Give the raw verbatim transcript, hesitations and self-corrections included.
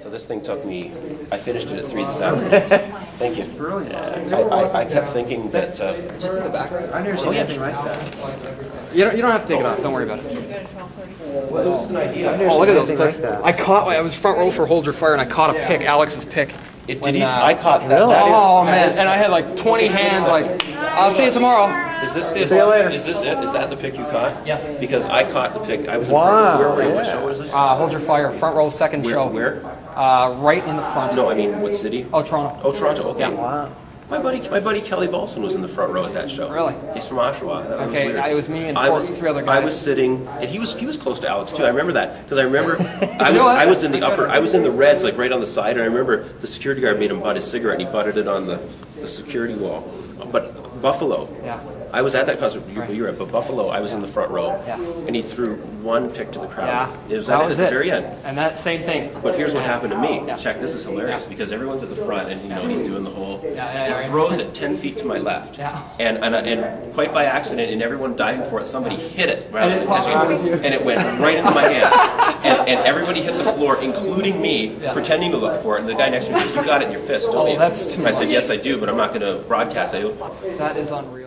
So this thing took me, I finished it at three this afternoon. Thank you. Brilliant. I, I, I kept thinking that... Uh, Just in the background. I never seen oh, yeah. anything like that. You don't, you don't have to take oh. it off. Don't worry about it. Well, just an idea. Oh, look at those picks. Like I caught, I was front row for Hold Your Fire, and I caught a pick, Alex's pick. It, did he, uh, I caught that. Really? that is, oh, that man. Is, and I had like twenty hands like, I'll see you tomorrow. Is this, is, see you later. Is this it? Is that the pick you caught? Yes. Because I caught the pick. I was wow. in front of, where were you? Yeah. What show was this? Uh, Hold Your Fire, front row, second where, show. Where? Uh, right in the front. No, I mean, what city? Oh, Toronto. Oh, Toronto, okay. Yeah. Wow. My buddy, my buddy Kelly Balson was in the front row at that show. Really? He's from Oshawa. That okay, was weird. I, it was me and four, was, three other guys. I was sitting, and he was he was close to Alex too. I remember that because I remember I was I was in the upper, I was in the reds, like right on the side, and I remember the security guard made him butt his cigarette, and he butted it on the the security wall. But Buffalo, yeah. I was at that concert. You, right. you were at, but Buffalo, I was yeah. in the front row, yeah. and he threw one pick to the crowd. Yeah. It was that at was the it. very end. And that same thing. But here's what happened to me. Yeah. Check, this is hilarious yeah. because everyone's at the front, and you know he's doing the whole. Yeah, yeah, yeah, he throws right. it ten feet to my left, yeah. and, and and quite by accident, and everyone diving for it, somebody hit it rather than catching it, and it went right into my hand, and, and everybody hit the floor, including me, yeah. pretending to look for it. And the guy next to me goes, "You got it in your fist, don't oh, you?" That's too I much. said, "Yes, I do, but I'm not going to broadcast it." That is unreal.